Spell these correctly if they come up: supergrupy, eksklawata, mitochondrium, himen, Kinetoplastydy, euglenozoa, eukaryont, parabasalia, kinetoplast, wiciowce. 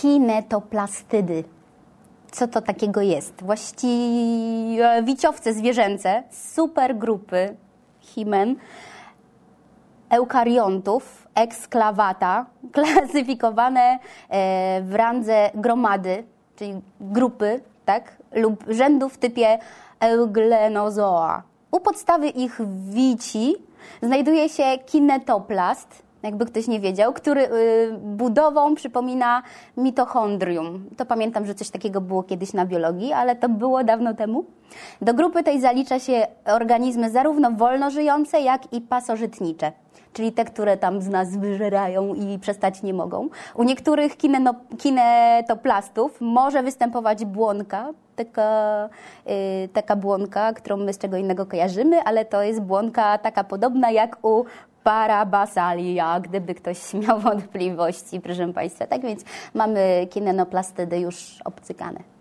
kinetoplastydy. Co to takiego jest? Właściwie wiciowce zwierzęce z supergrupy himen, eukaryontów, eksklawata, klasyfikowane w randze gromady, czyli grupy, tak, lub rzędu w typie euglenozoa. U podstawy ich wici znajduje się kinetoplast, jakby ktoś nie wiedział, który budową przypomina mitochondrium. To pamiętam, że coś takiego było kiedyś na biologii, ale to było dawno temu. Do grupy tej zalicza się organizmy zarówno wolnożyjące, jak i pasożytnicze, czyli te, które tam z nas wyżerają i przestać nie mogą. U niektórych kinetoplastów może występować błonka, taka błonka, którą my z czego innego kojarzymy, ale to jest błonka taka podobna jak u parabasalia, gdyby ktoś miał wątpliwości, proszę Państwa. Tak więc mamy kinetoplastydy już obcykane.